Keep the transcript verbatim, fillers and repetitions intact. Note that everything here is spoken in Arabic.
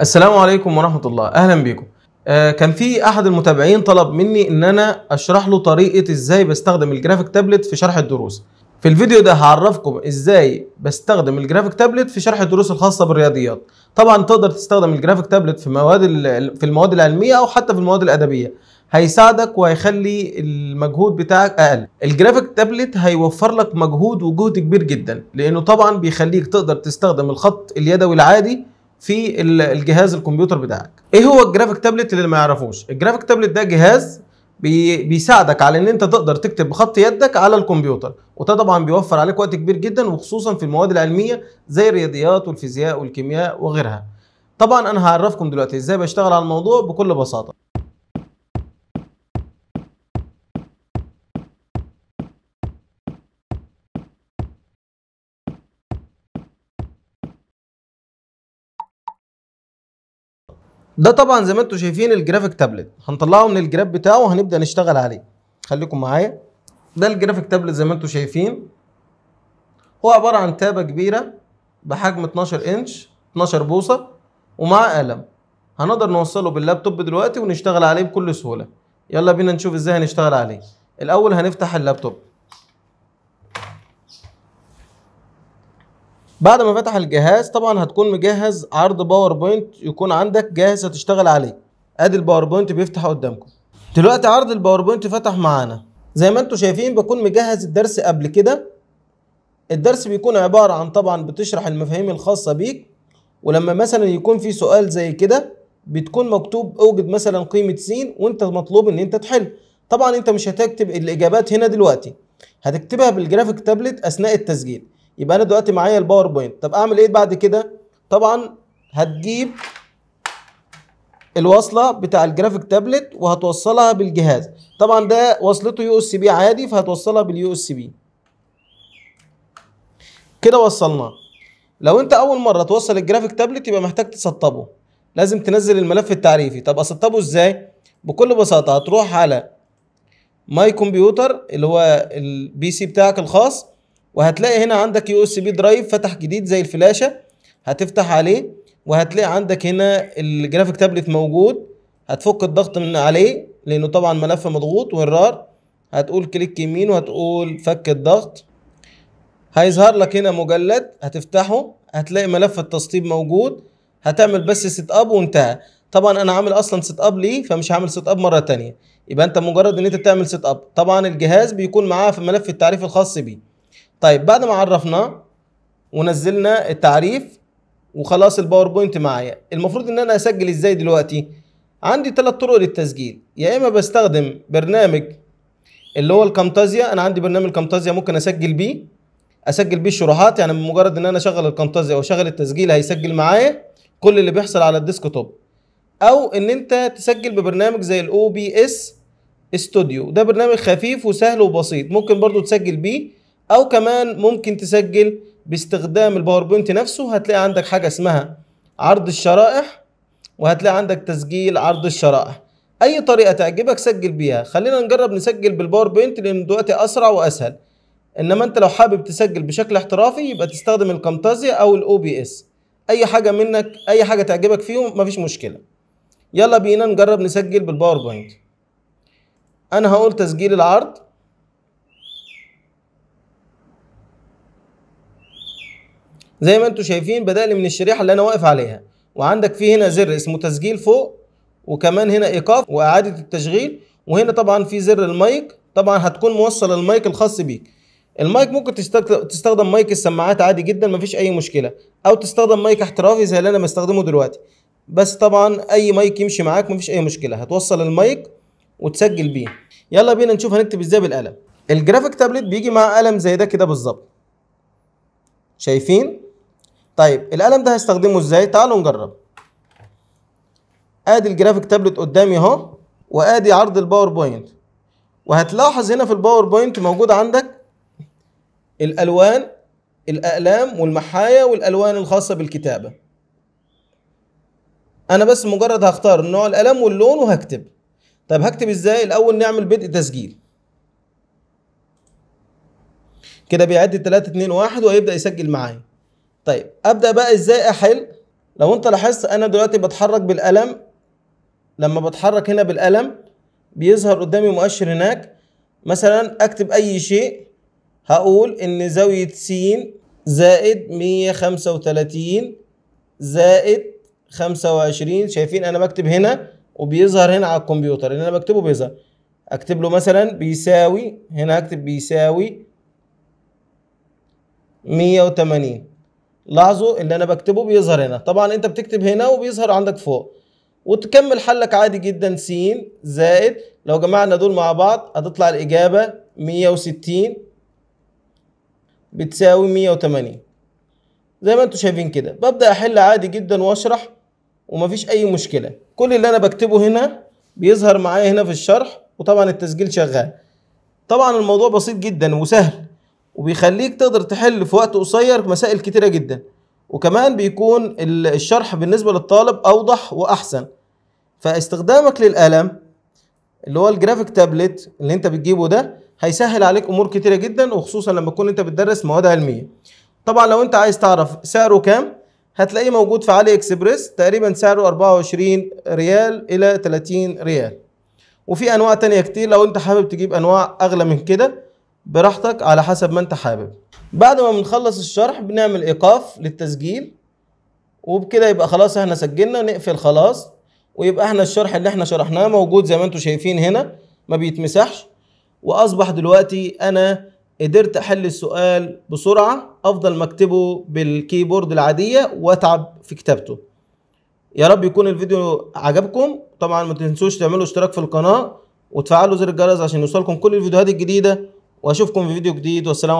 السلام عليكم ورحمة الله، أهلا بيكم. آه كان في أحد المتابعين طلب مني إن أنا أشرح له طريقة إزاي بستخدم الجرافيك تابلت في شرح الدروس. في الفيديو ده هعرفكم إزاي بستخدم الجرافيك تابلت في شرح الدروس الخاصة بالرياضيات. طبعا تقدر تستخدم الجرافيك تابلت في مواد في المواد العلمية أو حتى في المواد الأدبية، هيساعدك وهيخلي المجهود بتاعك اقل. الجرافيك تابلت هيوفر لك مجهود وجهد كبير جدا، لانه طبعا بيخليك تقدر تستخدم الخط اليدوي العادي في الجهاز الكمبيوتر بتاعك. ايه هو الجرافيك تابلت اللي ما يعرفوش؟ الجرافيك تابلت ده جهاز بي بيساعدك على ان انت تقدر تكتب بخط يدك على الكمبيوتر، وده طبعا بيوفر عليك وقت كبير جدا، وخصوصا في المواد العلميه زي الرياضيات والفيزياء والكيمياء وغيرها. طبعا انا هعرفكم دلوقتي ازاي بشتغل على الموضوع بكل بساطه. ده طبعا زي ما انتم شايفين الجرافيك تابلت، هنطلعه من الجراب بتاعه وهنبدا نشتغل عليه. خليكم معايا. ده الجرافيك تابلت زي ما انتم شايفين، هو عباره عن تابه كبيره بحجم اتناشر انش اتناشر بوصه ومعاه قلم. هنقدر نوصله باللابتوب دلوقتي ونشتغل عليه بكل سهوله. يلا بينا نشوف ازاي هنشتغل عليه. الاول هنفتح اللابتوب. بعد ما فتح الجهاز طبعا هتكون مجهز عرض باوربوينت يكون عندك جاهز هتشتغل عليه. ادي الباوربوينت بيفتح قدامكم دلوقتي. عرض الباوربوينت فتح معانا. زي ما انتم شايفين بكون مجهز الدرس قبل كده. الدرس بيكون عباره عن طبعا بتشرح المفاهيم الخاصه بيك، ولما مثلا يكون في سؤال زي كده بتكون مكتوب اوجد مثلا قيمه س وانت مطلوب ان انت تحل. طبعا انت مش هتكتب الاجابات هنا دلوقتي، هتكتبها بالجرافيك تابلت اثناء التسجيل. يبقى انا دلوقتي معايا الباوربوينت، طب اعمل ايه بعد كده؟ طبعا هتجيب الوصله بتاع الجرافيك تابلت وهتوصلها بالجهاز. طبعا ده وصلته يو اس بي عادي، فهتوصلها باليو اس بي. كده وصلناه. لو انت اول مره توصل الجرافيك تابلت يبقى محتاج تسطبه، لازم تنزل الملف التعريفي. طب اسطبه ازاي؟ بكل بساطه هتروح على ماي كمبيوتر اللي هو البي سي بتاعك الخاص، وهتلاقي هنا عندك يو اس بي درايف فتح جديد زي الفلاشه، هتفتح عليه وهتلاقي عندك هنا الجرافيك تابلت موجود. هتفك الضغط من عليه لانه طبعا ملف مضغوط وهرار، هتقول كليك يمين وهتقول فك الضغط، هيظهر لك هنا مجلد، هتفتحه هتلاقي ملف التسطيب موجود، هتعمل بس سيت اب وانتهى. طبعا انا عامل اصلا سيت اب ليه، فمش هعمل سيت اب مره ثانيه. يبقى انت مجرد ان انت تعمل سيت اب. طبعا الجهاز بيكون معاه في ملف التعريف الخاص بيه. طيب بعد ما عرفناه ونزلنا التعريف وخلاص الباوربوينت معايا، المفروض ان انا اسجل ازاي دلوقتي؟ عندي ثلاث طرق للتسجيل. يا اما بستخدم برنامج اللي هو الكامتازيا، انا عندي برنامج كامتازيا ممكن اسجل بيه اسجل بيه الشروحات، يعني بمجرد ان انا اشغل الكامتازيا واشغل التسجيل هيسجل معايا كل اللي بيحصل على الديسكتوب. او ان انت تسجل ببرنامج زي الاو بي اس استوديو، ده برنامج خفيف وسهل وبسيط ممكن برضو تسجل بيه. او كمان ممكن تسجل باستخدام الباوربوينت نفسه. هتلاقي عندك حاجه اسمها عرض الشرائح، وهتلاقي عندك تسجيل عرض الشرائح. اي طريقه تعجبك سجل بيها. خلينا نجرب نسجل بالباوربوينت لان دلوقتي اسرع واسهل، انما انت لو حابب تسجل بشكل احترافي يبقى تستخدم الكامتازيا او الاو بي اس. اي حاجه منك، اي حاجه تعجبك فيهم مفيش مشكله. يلا بينا نجرب نسجل بالباوربوينت. انا هقول تسجيل العرض، زي ما انتم شايفين بدأ لي من الشريحه اللي انا واقف عليها، وعندك في هنا زر اسمه تسجيل فوق، وكمان هنا ايقاف واعاده التشغيل، وهنا طبعا في زر المايك. طبعا هتكون موصل المايك الخاص بيك. المايك ممكن تستخدم مايك السماعات عادي جدا مفيش اي مشكله، او تستخدم مايك احترافي زي اللي انا بستخدمه دلوقتي، بس طبعا اي مايك يمشي معاك مفيش اي مشكله. هتوصل المايك وتسجل بيه. يلا بينا نشوف هنكتب ازاي بالقلم. الجرافيك تابلت بيجي مع قلم زي ده كده بالظبط، شايفين؟ طيب القلم ده هستخدمه ازاي؟ تعالوا نجرب. ادي الجرافيك تابلت قدامي اهو، وادي عرض الباوربوينت، وهتلاحظ هنا في الباوربوينت موجود عندك الالوان، الاقلام والمحاية والالوان الخاصة بالكتابة. انا بس مجرد هختار نوع القلم واللون وهكتب. طيب هكتب ازاي؟ الاول نعمل بدء تسجيل. كده بيعد تلاتة اتنين واحد وهيبدأ يسجل معايا. طيب ابدا بقى ازاي احل؟ لو انت لاحظت انا دلوقتي بتحرك بالقلم، لما بتحرك هنا بالقلم بيظهر قدامي مؤشر هناك. مثلا اكتب اي شيء، هقول ان زاوية س زائد مية وخمسة وتلاتين زائد خمسة وعشرين. شايفين انا بكتب هنا وبيظهر هنا على الكمبيوتر اللي انا بكتبه بيظهر. اكتب له مثلا بيساوي، هنا اكتب بيساوي مية وتمانين. لاحظوا اللي انا بكتبه بيظهر هنا. طبعا انت بتكتب هنا وبيظهر عندك فوق، وتكمل حلك عادي جدا. س زائد لو جمعنا دول مع بعض هتطلع الاجابه مية وستين بتساوي مية وتمانين. زي ما انتم شايفين كده ببدا احل عادي جدا واشرح ومفيش اي مشكله. كل اللي انا بكتبه هنا بيظهر معايا هنا في الشرح، وطبعا التسجيل شغال. طبعا الموضوع بسيط جدا وسهل، وبيخليك تقدر تحل في وقت قصير مسائل كتيرة جدا، وكمان بيكون الشرح بالنسبة للطالب أوضح وأحسن. فاستخدامك للقلم اللي هو الجرافيك تابلت اللي انت بتجيبه ده هيسهل عليك أمور كتيرة جدا، وخصوصا لما تكون انت بتدرس مواد علمية. طبعا لو انت عايز تعرف سعره كام هتلاقيه موجود في علي اكسبريس، تقريبا سعره أربعة وعشرين ريال إلى تلاتين ريال، وفي أنواع تانية كتير لو انت حابب تجيب أنواع أغلى من كده براحتك على حسب ما انت حابب. بعد ما بنخلص الشرح بنعمل ايقاف للتسجيل، وبكده يبقى خلاص احنا سجلنا، نقفل خلاص، ويبقى احنا الشرح اللي احنا شرحناه موجود زي ما انتم شايفين هنا، ما بيتمسحش. واصبح دلوقتي انا قدرت احل السؤال بسرعة افضل ما اكتبه بالكيبورد العادية واتعب في كتابته. يا رب يكون الفيديو عجبكم. طبعا ما تنسوش تعملوا اشتراك في القناة وتفعلوا زر الجرس عشان يوصلكم كل الفيديوهات الجديدة، واشوفكم في فيديو جديد، والسلام عليكم.